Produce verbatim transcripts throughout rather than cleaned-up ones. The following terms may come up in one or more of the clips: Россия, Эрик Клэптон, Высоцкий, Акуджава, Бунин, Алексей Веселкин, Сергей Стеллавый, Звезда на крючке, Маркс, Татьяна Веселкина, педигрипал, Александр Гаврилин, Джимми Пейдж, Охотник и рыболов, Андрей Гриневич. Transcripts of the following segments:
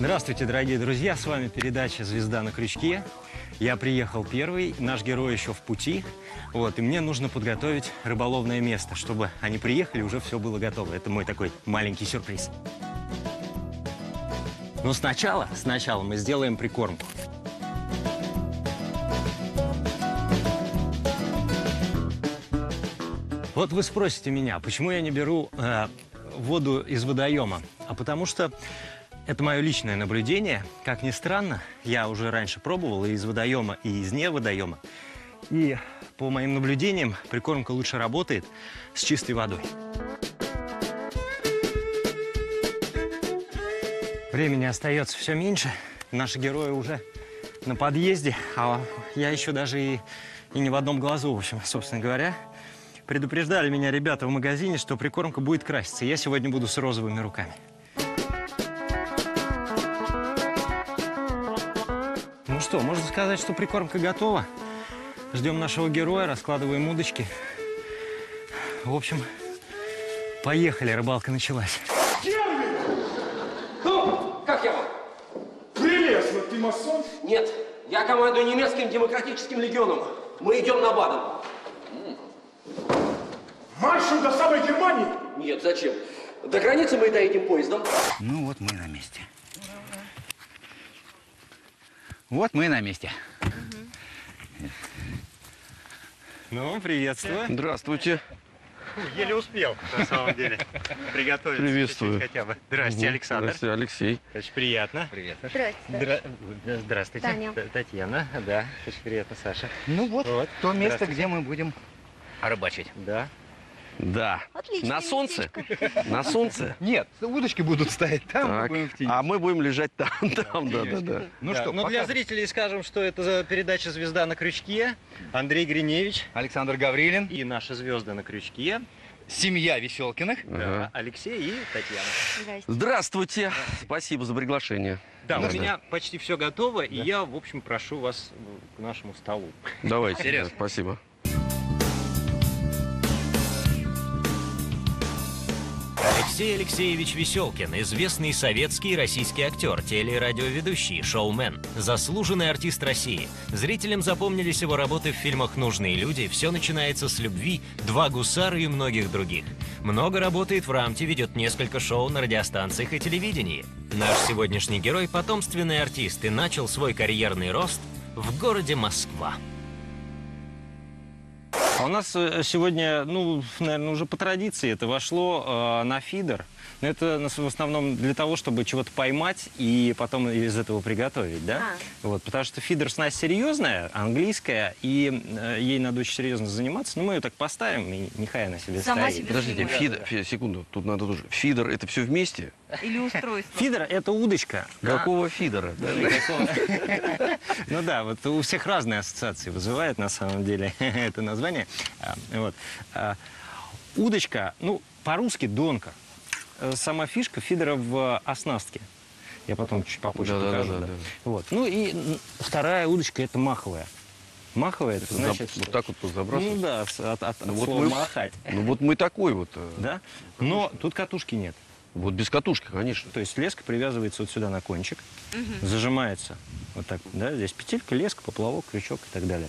Здравствуйте, дорогие друзья! С вами передача «Звезда на крючке». Я приехал первый, наш герой еще в пути. Вот, и мне нужно подготовить рыболовное место, чтобы они приехали, уже все было готово. Это мой такой маленький сюрприз. Но сначала, сначала мы сделаем прикормку. Вот вы спросите меня, почему я не беру э, воду из водоема? А потому что это мое личное наблюдение. Как ни странно, я уже раньше пробовал и из водоема, и из не водоема. И по моим наблюдениям, прикормка лучше работает с чистой водой. Времени остается все меньше. Наши герои уже на подъезде, а я еще даже и, и не в одном глазу, в общем, собственно говоря. Предупреждали меня ребята в магазине, что прикормка будет краситься. Я сегодня буду с розовыми руками. Ну что, можно сказать, что прикормка готова. Ждем нашего героя, раскладываем удочки. В общем, поехали, рыбалка началась. Ну, как я вам? Прелестно, ты масон? Нет, я командую немецким демократическим легионом. Мы идем на Баден. Маршем до самой Германии? Нет, зачем? До границы мы и доедем поездом. Ну вот мы на месте. Вот мы на месте. Угу. Ну, приветствую. Здравствуйте. Еле успел, на самом деле, приготовиться. Приветствую. Хотя бы. Здрасте, угу. Александр. Здравствуйте, Алексей. Очень приятно. Приятно. Здравствуйте. Дра... Здравствуйте. Таня. Татьяна. Да, очень приятно, Саша. Ну вот, вот. То место, где мы будем рыбачить. Да. Да. Отличная на солнце? Местечко. На солнце? Нет, удочки будут стоять там, мы будем в тени. А мы будем лежать там, там, да, да, да. Ну да. что, ну, для зрителей скажем, что это за передача «Звезда на крючке». Андрей Гриневич, Александр Гаврилин и наша звезда на крючке. Семья Веселкиных. Ага. Алексей и Татьяна. Здравствуйте. Здравствуйте. Спасибо за приглашение. Да, да, у меня да. почти все готово, да. и я, в общем, прошу вас к нашему столу. Давайте. Серьезно. Да, спасибо. Алексей Алексеевич Веселкин, известный советский и российский актер, теле- и радиоведущий, шоумен, заслуженный артист России. Зрителям запомнились его работы в фильмах «Нужные люди», «Все начинается с любви», «Два гусара» и многих других. Много работает в рамте, ведет несколько шоу на радиостанциях и телевидении. Наш сегодняшний герой – потомственный артист и начал свой карьерный рост в городе Москва. А у нас сегодня, ну, наверное, уже по традиции это вошло э, на фидер. Но это в основном для того, чтобы чего-то поймать и потом из этого приготовить, да? А. Вот, потому что фидер снасть серьезная, английская, и э, ей надо очень серьезно заниматься. Но мы ее так поставим, и нехай она себе Сама стоит. Себе Подождите, фидер, фидер, секунду, тут надо тоже. Фидер – это все вместе? Или устройство? Фидер – это удочка. Какого а? фидера? Ну да, вот у всех разные ассоциации вызывает, на самом деле, это название. Удочка, ну, по-русски донка. Сама фишка фидера в оснастке. Я потом чуть попозже да, покажу. Да, да, да. Вот. Ну и вторая удочка – это маховая. Маховая – это значит… Вот так вот забрасывать? Ну да, от, от, ну, от вот слова мы, махать. Ну вот мы такой вот. Да? Но тут катушки нет. Вот без катушки, конечно. То есть леска привязывается вот сюда на кончик, угу. зажимается вот так, да, здесь петелька, леска, поплавок, крючок и так далее.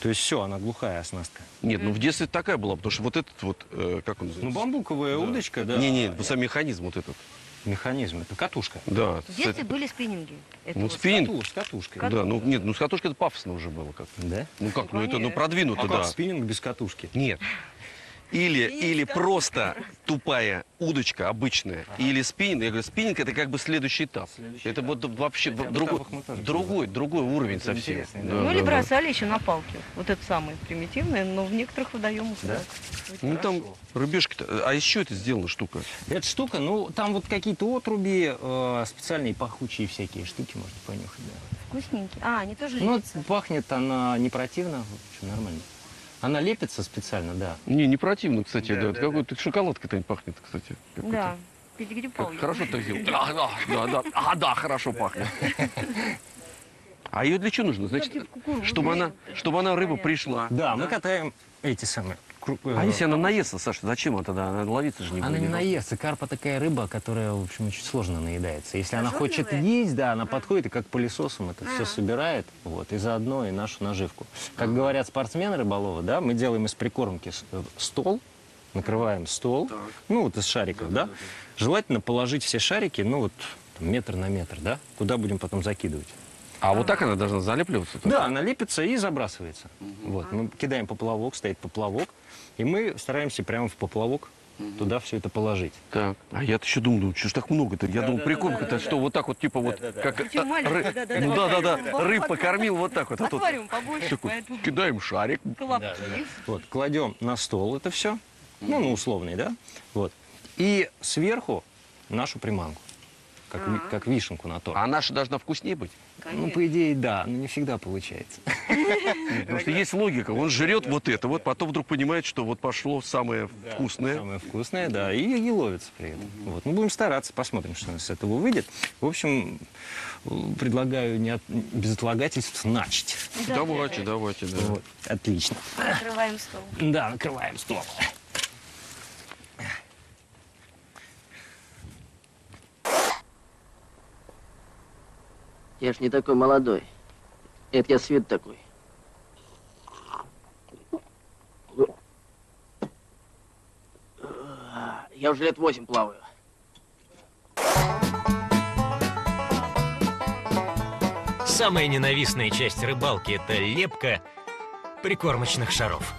То есть все, она глухая оснастка. Нет, ну в детстве такая была, потому что вот этот вот, э, как он называется? Ну бамбуковая да. удочка, да. Не-не, вот сам механизм вот этот. Механизм, это катушка. Да. В детстве были спиннинги. Это ну, вот спиннинг. С катушкой. Катушка. Да, ну нет, ну с катушкой это пафосно уже было как-то. Да? Ну как, ну, ну это ну, продвинуто, а да. Как спиннинг без катушки? Нет. Или, или просто тупая удочка обычная, ага. или спиннинг. Я говорю, спиннинг – это как бы следующий этап. Следующий это этап. Вот вообще другой, другой, другой уровень это совсем. Да, ну да, или да. бросали еще на палки. Вот это самое примитивное, но в некоторых водоемах. Да. Ну хорошо. Там рыбешки-то. А еще это сделана штука? Эта штука, ну там вот какие-то отруби, э, специальные пахучие всякие штуки можно понюхать. Да. Вкусненькие. А, они тоже лепятся? Ну пахнет она не противно, в общем, нормально. Она лепится специально, да. Не, не противно, кстати, да. да. да. Какой-то шоколадка-то пахнет, кстати. Да, педигрипал. Хорошо так сделал. Да, да, да, да. А, да, хорошо пахнет. А ее для чего нужно? Значит, чтобы она, чтобы она рыба пришла. Да, мы катаем эти самые крупная. А если она наестся, Саша, зачем она тогда? Она ловиться же не будет. Она не наестся. Карпа такая рыба, которая, в общем, очень сложно наедается. Если она хочет есть, да, она подходит и как пылесосом это все собирает, вот, и заодно и нашу наживку. Как говорят спортсмены рыболовы, да, мы делаем из прикормки стол, накрываем стол, так. ну вот из шариков, да, да? Да, да. Желательно положить все шарики, ну вот там, метр на метр, да, куда будем потом закидывать. А, а вот так она должна залепливаться? Да, она лепится и забрасывается. Угу. Вот, мы кидаем поплавок, стоит поплавок, и мы стараемся прямо в поплавок угу. туда все это положить. Так. А я-то еще думал, ну что ж так много-то? Я да, думал, да, прикормка-то, да, да, что да. вот так вот, типа да, вот, да, да. как... Ры... Да, да, ну, да, да, да, да. рыб покормил вот так вот. А тут... побольше, поэтому... Кидаем шарик. Да, да, да. Вот, кладем на стол это все. Ну, ну, условный, да? Вот. И сверху нашу приманку, как, а -а -а. Ви, как вишенку на торте. А наша должна вкуснее быть? Конечно. Ну, по идее, да, но не всегда получается. Потому что есть логика. Он жрет вот это, вот потом вдруг понимает, что вот пошло самое вкусное. Самое вкусное, да, и не ловится при этом. Вот. Мы будем стараться, посмотрим, что у нас с этого выйдет. В общем, предлагаю не без отлагательств начать. Давайте, давайте, да. Отлично. Накрываем стол. Да, накрываем стол. Я ж не такой молодой. Это я с виду такой. Я уже лет восемь плаваю. Самая ненавистная часть рыбалки – это лепка прикормочных шаров.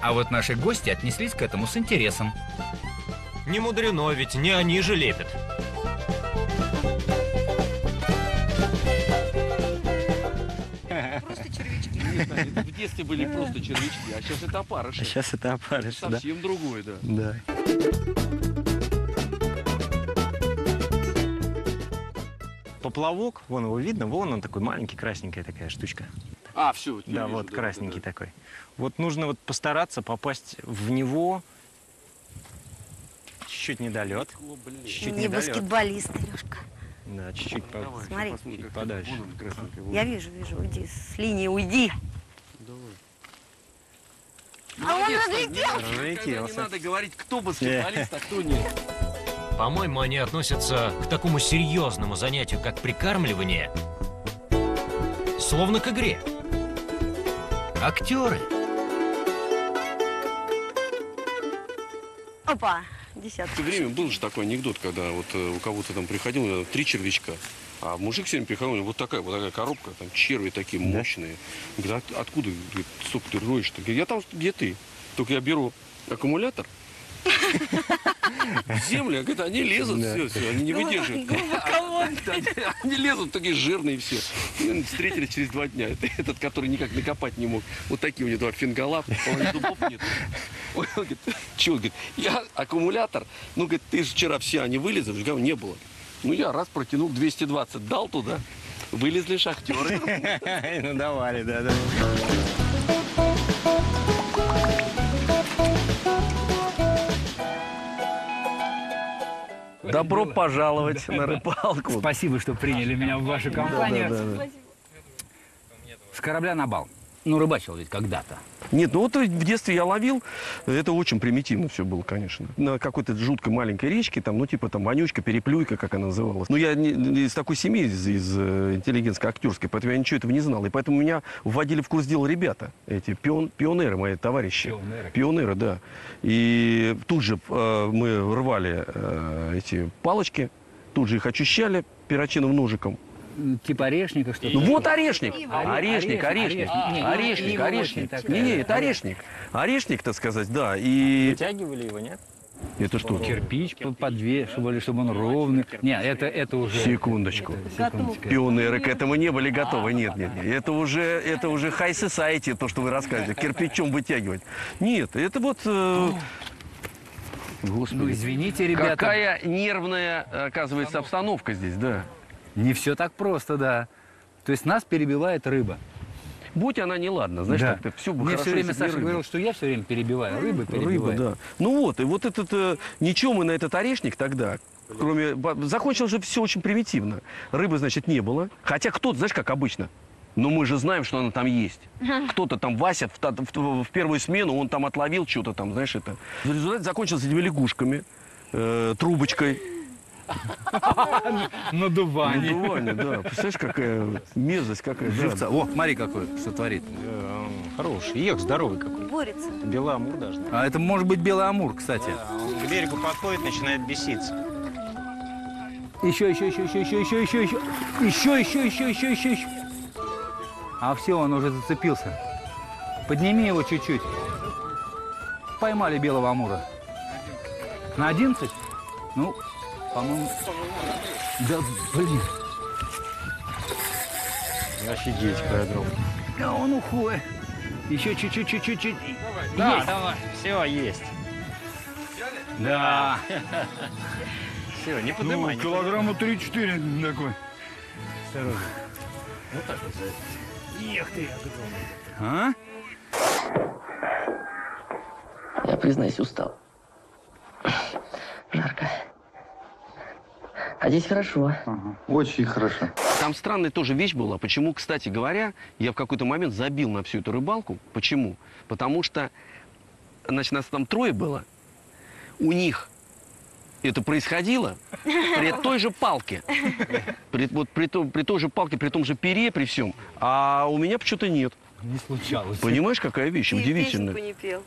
А вот наши гости отнеслись к этому с интересом. Не мудрено, ведь не они же лепят. В детстве были просто червячки, а сейчас это опарыши. А сейчас это опарыши, да. Совсем другой, да. Да. Поплавок, вон его видно, вон он такой маленький, красненькая такая штучка. А, все. Да, вот красненький такой. Вот нужно вот постараться попасть в него. Чуть-чуть недолет. Не баскетболист, Лешка. Да, чуть-чуть по... подальше. Вон, я вижу, вижу, уйди. С линии уйди. Давай. А молодец, он разлетелся. Разлетелся. Не надо говорить, кто баскетболист, а кто нет. По-моему, они относятся к такому серьезному занятию, как прикармливание, словно к игре. Актеры. Опа. В то время был же такой анекдот, когда вот у кого-то там приходило три червячка, а мужик все время приходил, у него вот такая, вот такая коробка, там черви такие мощные. Он говорит, а откуда, говорит, сколько ты роешь-то? Я там, где ты? Только я беру аккумулятор, в землю, говорит, они лезут, все, все, они не выдерживают. Они лезут, такие жирные все. Встретились через два дня. Этот, который никак накопать не мог. Вот такие у него два фингала, половины зубов нет. Он говорит, чего? Говорит, я аккумулятор. Ну, говорит, ты же вчера все, они вылезли, говорю, не было. Ну, я раз протянул, двести двадцать дал туда, вылезли шахтеры. Ну, давали, да, да. Добро было. Пожаловать да, на рыбалку. Да. Спасибо, что приняли меня в вашу компанию. Да, да, да. С корабля на бал. Ну, рыбачил ведь когда-то. Нет, ну вот в детстве я ловил. Это очень примитивно все было, конечно. На какой-то жуткой маленькой речке, там, ну, типа там вонючка, переплюйка, как она называлась. Но я не, из такой семьи, из, из интеллигентской, актерской, поэтому я ничего этого не знал. И поэтому меня вводили в курс дела ребята, эти пион, пионеры, мои товарищи. Пионеры. Пионеры, да. И тут же э, мы рвали э, эти палочки, тут же их очищали перочинным ножиком. Типа орешника, что-то. Ну вот орешник. Орешник, орешник, орешник, орешник. орешник. орешник. Не, не, это орешник. Орешник, так сказать, да. И... Вытягивали его, нет? Это что? Кирпич подвешивали, чтобы он ровный. Нет, это, это уже... Секундочку. Пионеры к этому не были готовы. Нет, нет, нет. Это уже, это уже high society, то, что вы рассказываете. Кирпичом вытягивать. Нет, это вот... Э... Господи. Ну, извините, ребята. Какая нервная, оказывается, обстановка здесь, да. Не все так просто, да. То есть нас перебивает рыба. Будь она неладна, значит, да. так все бы хорошо. Мне все время Саша рыба. говорил, что я все время перебиваю, рыбы перебиваю. Да. Ну вот, и вот этот, э, ничего мы на этот орешник тогда, кроме... Закончилось же все очень примитивно. Рыбы, значит, не было. Хотя кто-то, знаешь, как обычно, Но мы же знаем, что она там есть. Кто-то там, Вася, в, в, в первую смену, он там отловил что-то там, знаешь, это. В результате закончился этими лягушками, э, трубочкой. Надувание. Надувание, да. Представляешь, какая мерзость, какая живца. О, смотри, какой, что творит. Хороший, ех, здоровый какой. Борется. Белый амур даже. А это может быть белый амур, кстати. К берегу подходит, начинает беситься. Еще, еще, еще, еще, еще, еще, еще, еще. Еще, еще, еще, еще, еще, еще. А все, он уже зацепился. Подними его чуть-чуть. Поймали белого амура. На одиннадцать? Ну, по-моему... Да, блин. Офигеть, подром. Да он уходит. Еще чуть-чуть, чуть-чуть, чуть. Да, есть. Давай. Все, есть. Да. Все, не поднимай. Ну, килограмма три-четыре такой. Осторожно. Вот так вот. Ех ты, а? Я, признаюсь, устал. Жарко. А здесь хорошо. Ага. Очень хорошо. Там странная тоже вещь была. Почему, кстати говоря, я в какой-то момент забил на всю эту рыбалку. Почему? Потому что, значит, нас там трое было. У них это происходило при той же палке. При, вот, при, то, при той же палке, при том же пере, при всем. А у меня почему-то нет. Не случалось. Понимаешь, какая вещь? И удивительная. Песенку не пел.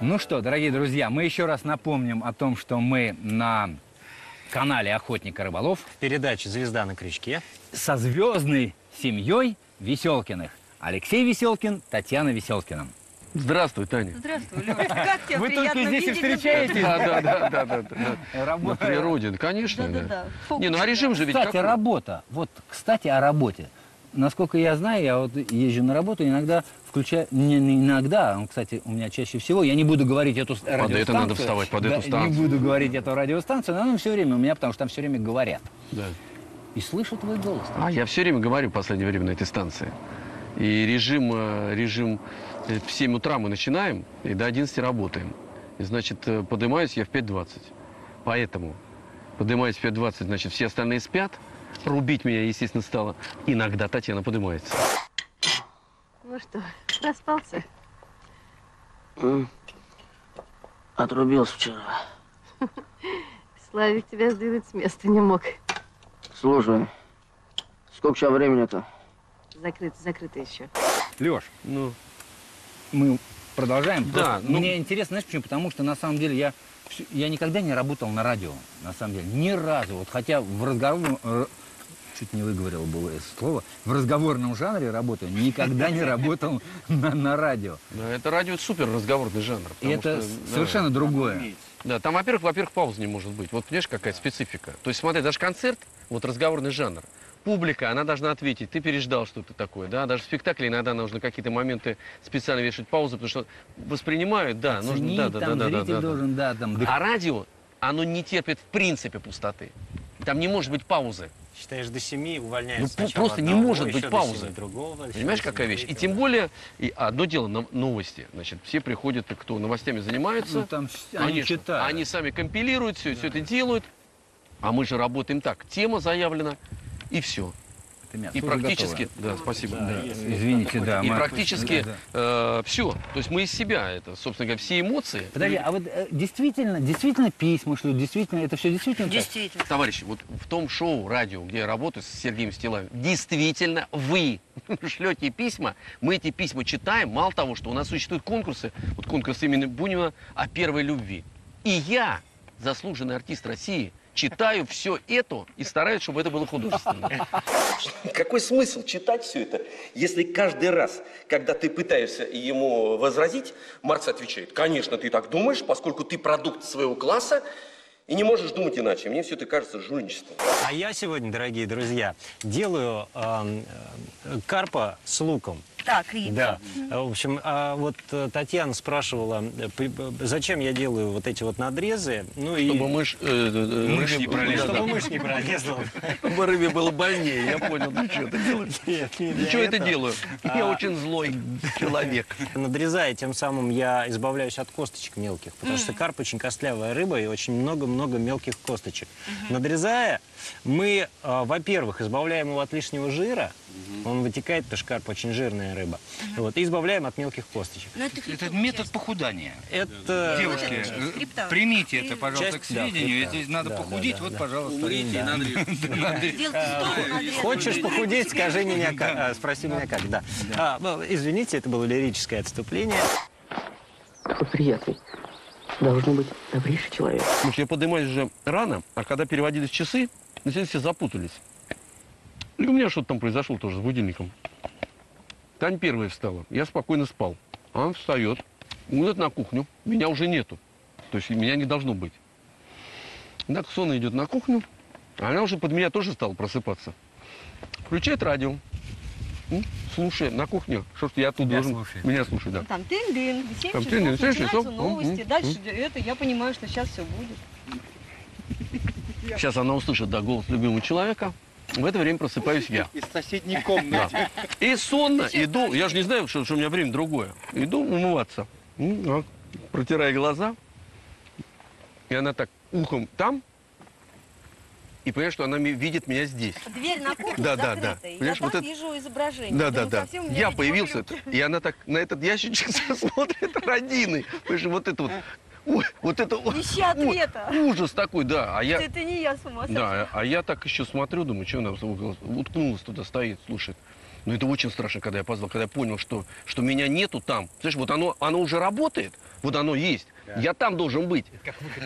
Ну что, дорогие друзья, мы еще раз напомним о том, что мы на канале «Охотник и рыболов». В передаче «Звезда на крючке». Со звездной семьей Веселкиных. Алексей Веселкин, Татьяна Веселкина. Здравствуй, Таня. Здравствуй, Лёва. Как тебя приятно видеть. Вы только здесь и встречаетесь? Да, да, да, да, да. Работа. На природе, конечно. Да, да, да. Не, ну а режим же ведь какой? Кстати, работа. Вот, кстати, о работе. Насколько я знаю, я вот езжу на работу, иногда включаю, не, не иногда, кстати, у меня чаще всего, я не буду говорить эту под радиостанцию. Под это надо вставать, под да, эту станцию. Не буду говорить эту радиостанцию, но она все время у меня, потому что там все время говорят. Да. И слышат твой голос. А я все время говорю в последнее время на этой станции. И режим, режим в семь утра мы начинаем, и до одиннадцати работаем. И, значит, поднимаюсь я в пять двадцать. Поэтому поднимаюсь в пять двадцать, значит, все остальные спят. Рубить меня, естественно, стало. Иногда Татьяна поднимается. Ну что, проспался? Mm. Отрубился вчера. Славик тебя сдвинуть с места не мог. Слушай, сколько сейчас времени-то? Закрыто, закрыто еще. Лёш, ну, мы продолжаем. Да, ну... Мне интересно, знаешь почему? Потому что, на самом деле, я... Я никогда не работал на радио, на самом деле, ни разу. Вот, хотя в разговорном, чуть не выговорил было это слово, в разговорном жанре работаю, никогда не работал на, на радио. Да, это радио супер разговорный жанр. Это что, совершенно да, другое. Да, там, во-первых, во-первых, пауза не может быть. Вот, понимаешь, какая специфика. То есть, смотри, даже концерт, вот разговорный жанр. Публика, она должна ответить, ты переждал что-то такое, да, даже в спектакле иногда нужно какие-то моменты специально вешать паузу, потому что воспринимают, да, оцени, нужно, да, там, да, да, зритель да, должен, да, да, там. А радио, оно не терпит в принципе пустоты, там не может быть паузы. Считаешь, до семи увольняешься. Ну, просто одного, не может быть паузы. Другого, понимаешь, какая вещь? И тем более, и одно дело, новости. Значит, все приходят, кто новостями занимается, ну, там, они, конечно, они сами компилируют все, да. Все это делают, а мы же работаем так, тема заявлена. И все. И практически, готово. Да, спасибо. Да, да. Извините, да. И практически да, да. Э, все. То есть мы из себя, это, собственно говоря, все эмоции. Подожди, и... а вот э, действительно, действительно письма шлют, действительно, это все действительно. Действительно. Так? Товарищи, вот в том шоу радио, где я работаю с Сергеем Стеллавым, действительно вы шлете письма, мы эти письма читаем, мало того, что у нас существуют конкурсы, вот конкурс имени Бунина о первой любви. И я, заслуженный артист России, читаю все это и стараюсь, чтобы это было художественно. Какой смысл читать все это, если каждый раз, когда ты пытаешься ему возразить, Маркс отвечает: конечно, ты так думаешь, поскольку ты продукт своего класса и не можешь думать иначе. Мне все это кажется жульничеством. А я сегодня, дорогие друзья, делаю э, карпа с луком. так, и... Да. В общем, а вот Татьяна спрашивала, зачем я делаю вот эти вот надрезы. Ну, чтобы и... мышь, э, мышь не пролезла. Чтобы мышь не пролезла. Чтобы рыбе было больнее, я понял, ну что это делаешь? Нет, не для этого. это делаю? Я очень злой человек. Надрезая, тем самым я избавляюсь от косточек мелких, потому что карп очень костлявая рыба и очень много-много мелких косточек. Надрезая, мы, во-первых, избавляем его от лишнего жира. Он вытекает, потому что карп очень жирная рыба. Uh-huh. Вот, и избавляем от мелких косточек. Это, это метод похудания. Это... Девушки, это примите это, пожалуйста, часть, к сведению. Да, Если надо да, похудеть, да, вот, да. пожалуйста. Умрите, да. надо... Хочешь похудеть, скажи меня как. Спроси меня как, да. Извините, это было лирическое отступление. Какой приятный. Должно быть добрейший человек. Потому что я поднимаюсь уже рано, а когда переводились часы, на сегодня все запутались. И у меня что-то там произошло тоже с будильником. Тань первая встала, я спокойно спал. Она встает, уйдет на кухню, меня уже нету. То есть меня не должно быть. Так сонно идет на кухню, она уже под меня тоже стала просыпаться. Включает радио. Слушай, на кухне, что ж я тут я должен... Слушаю. Меня слушать, да. Ну, там тын-дын, семь часов, новости, дальше это, я понимаю, что сейчас все будет. Сейчас она услышит, да, голос любимого человека. В это время просыпаюсь я. Из соседней комнаты. Да. И сонно иду, я же не знаю, что, что у меня время другое. Иду умываться, протирая глаза. И она так ухом там. И понимаешь, что она видит меня здесь. Дверь на кухню да, закрыта. Да, да. Я вот так это... вижу изображение. Да, да, да. Я появился, и она так на этот ящичек смотрит родины. Понимаешь, вот это вот. Ой, вот это ищи ответа. Ой, ужас такой, да. А я, это не я с ума сошла. Да, а я так еще смотрю, думаю, что она уткнулась туда, стоит, слушает. Но это очень страшно, когда я позвал, когда я понял, что, что меня нету там. Слышишь, вот оно, оно уже работает, вот оно есть. Да. Я там должен быть.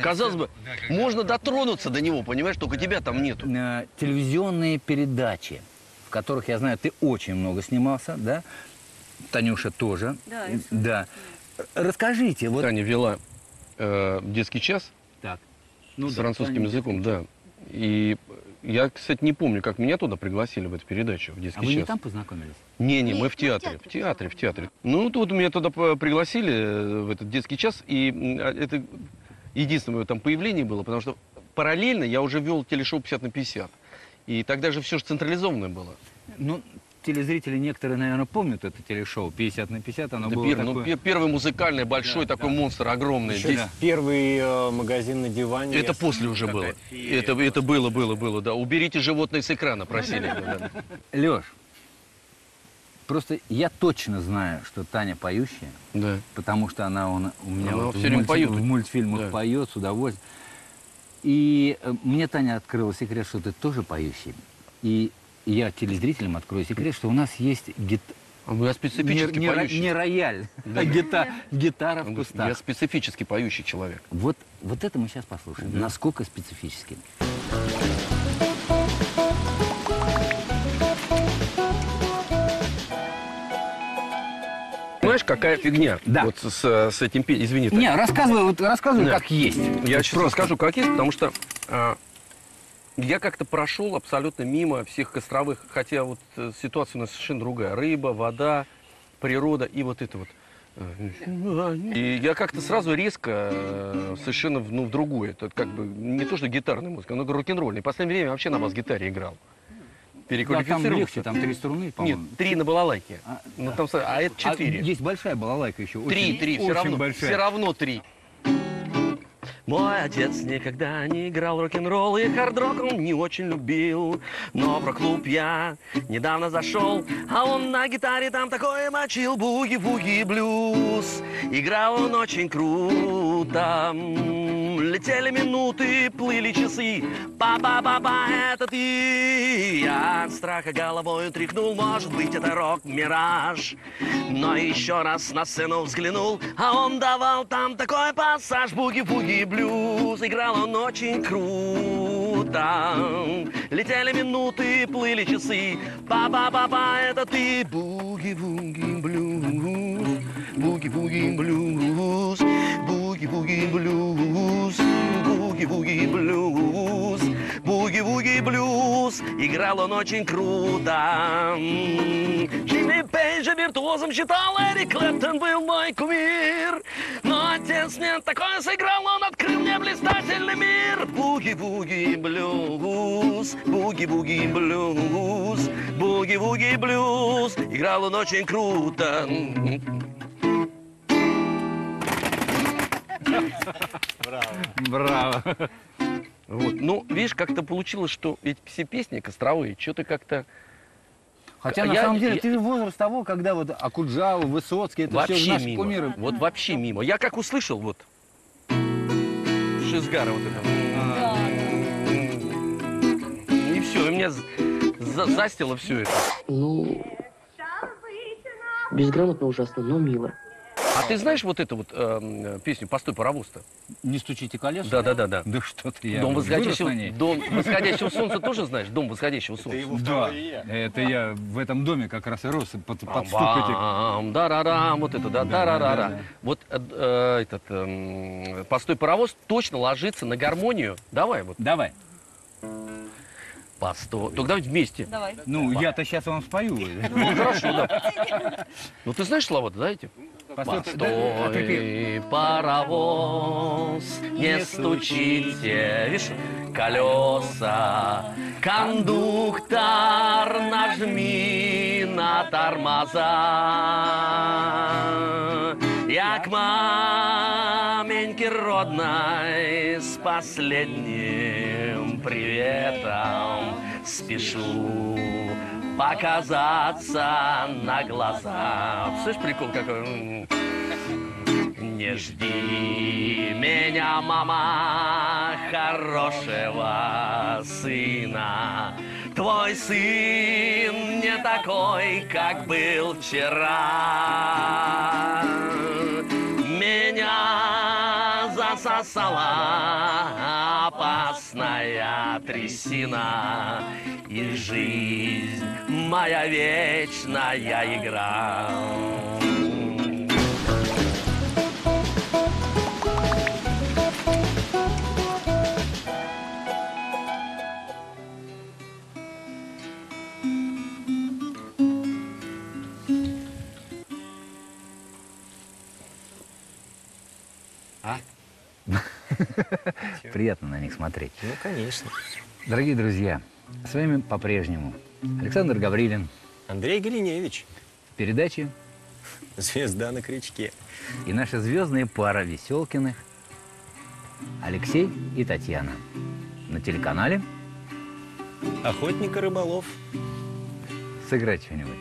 Казалось бы, да, можно дотронуться до него, понимаешь, только да. тебя там нету. Телевизионные передачи, в которых, я знаю, ты очень много снимался, да? Танюша тоже. Да. да. Расскажите. Вот... Таня вела... детский час так. Ну, с да, французским языком, да. И я, кстати, не помню, как меня туда пригласили в эту передачу, в детский а час. А вы не там познакомились? Не, не, мы в театре, в театре, в театре. Ну, вот меня туда пригласили, в этот детский час, и это единственное мое там появление было, потому что параллельно я уже вел телешоу пятьдесят на пятьдесят. И тогда же все же централизованное было. Ну, телезрители некоторые, наверное, помнят это телешоу пятьдесят на пятьдесят. Оно да было пер, такое... ну, первый музыкальный, большой да, такой да. монстр, огромный. Еще да. Первый э, магазин на диване. Это после уже было. Это, это было, было, было, да. Уберите животное с экрана, просили. Леш, просто я точно знаю, что Таня поющая, да. потому что она он, у меня она вот в, мульт... поет. в мультфильмах да. поет с удовольствием. И мне Таня открыла секрет, что ты тоже поющий. И я телезрителям открою секрет, что у нас есть гит... я специфически не, не, не рояль, да. а гита... гитара в кустах. Я специфически поющий человек. Вот, вот это мы сейчас послушаем. Да. Насколько специфически. Знаешь, какая фигня да. вот с, с этим пением. Извини. Не, рассказывай, вот, рассказывай да. как есть. Я вот сейчас просто расскажу, как есть, потому что... Я как-то прошел абсолютно мимо всех костровых, хотя вот э, ситуация у нас совершенно другая. Рыба, вода, природа и вот это вот. И я как-то сразу резко э, совершенно ну, в другое. Это как бы не то, что гитарная музыка, но рок-н-ролльная. В последнее время вообще на бас-гитаре играл. Переквалифицировался. Да, там легче, там три струны, по-моему. Нет, три на балалайке. А, ну, да. там, а это четыре. А есть большая балалайка еще. Три, три, все равно, все равно три. Мой отец никогда не играл рок-н-ролл, и хард-рок он не очень любил. Но про клуб я недавно зашел, а он на гитаре там такое мочил. Буги-буги блюз, играл он очень круто. Летели минуты, плыли часы, ба-ба-ба-ба, это ты. Я от страха головой тряхнул, может быть это рок-мираж. Но еще раз на сцену взглянул, а он давал там такой пассаж. Буги-буги блюз. Играл он очень круто. Летели минуты, плыли часы. Ба-ба-ба-ба, это ты. Буги-буги-блюз, буги-буги-блюз, буги-буги-блюз, буги-буги-блюз, буги-буги-блюз. Играл он очень круто. Джимми Пейджа виртуозом считал, Эрик Клэптон был мой кумир. Но отец мне такое сыграл, он открыл мне блистательный мир. Буги-буги блюз, буги-буги блюз, буги-буги блюз. Играл он очень круто. Браво. Браво. Вот. Ну, видишь, как-то получилось, что ведь все песни костровые, что-то как-то... Хотя, на я, самом деле, я... ты возраст того, когда вот Акуджава, Высоцкий, это вообще все наши кумиры. Вот вообще мимо. Я как услышал, вот, Шизгара вот это. Да. И все, и меня за застило все это. Ну, безграмотно ужасно, но мило. А ты знаешь вот эту вот э, песню «Постой, паровоз-то»? «Не стучите колеса»? Да, да, да, да. Да что ты, я «Дом восходящего, дом восходящего солнца» тоже знаешь? «Дом восходящего солнца». Это его да, я. Это я в этом доме как раз и рос, под, под стук этих... Да-ра-рам, вот это, да, да-ра-ра-ра. Да, да, да. Вот э, этот э, «Постой, паровоз» точно ложится на гармонию. Давай вот. Давай. Постой. Только давайте вместе. Давай. Ну, я-то сейчас вам спою. Ну, хорошо, да. Ну, ты знаешь слова-то, да, эти? Постой, паровоз, не стучите, видишь, колеса. Кондуктор, нажми на тормоза. Я к маменьке родной с последним приветом спешу показаться на глаза. Слышишь, прикол какой? Не жди меня, мама, хорошего сына. Твой сын не такой, как был вчера. Меня засосала опасная трясина. И жизнь моя вечная игра. А? Приятно на них смотреть. Ну, конечно. Дорогие друзья, с вами по-прежнему Александр Гаврилин, Андрей Гриневич. В передаче «Звезда на крючке». И наша звездная пара Веселкиных, Алексей и Татьяна, на телеканале «Охотник и рыболов». Сыграть что-нибудь.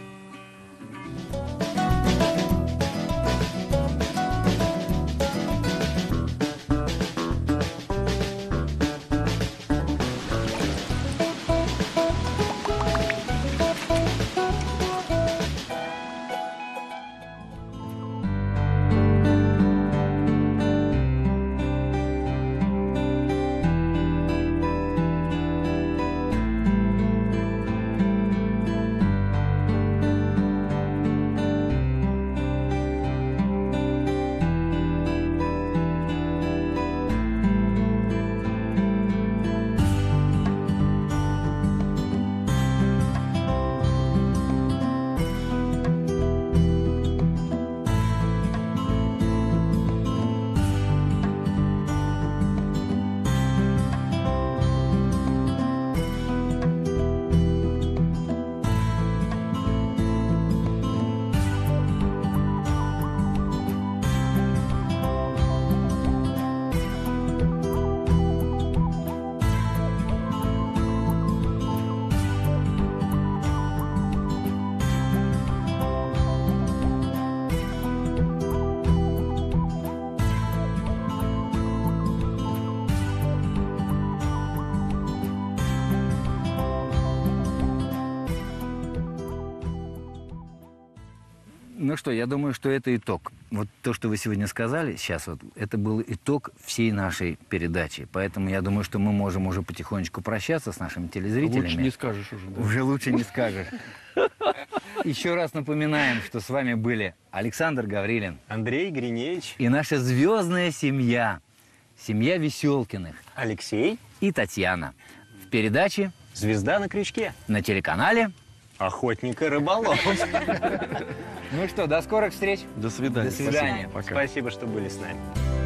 Ну что, я думаю, что это итог. Вот то, что вы сегодня сказали сейчас, вот, это был итог всей нашей передачи. Поэтому я думаю, что мы можем уже потихонечку прощаться с нашими телезрителями. Лучше не скажешь уже. Да? Уже лучше не скажешь. Еще раз напоминаем, что с вами были Александр Гаврилин, Андрей Гриневич и наша звездная семья. Семья Веселкиных. Алексей и Татьяна. В передаче «Звезда на крючке» на телеканале Охотник и рыболов. Ну что, до скорых встреч. До свидания. До свидания. Спасибо, что были с нами.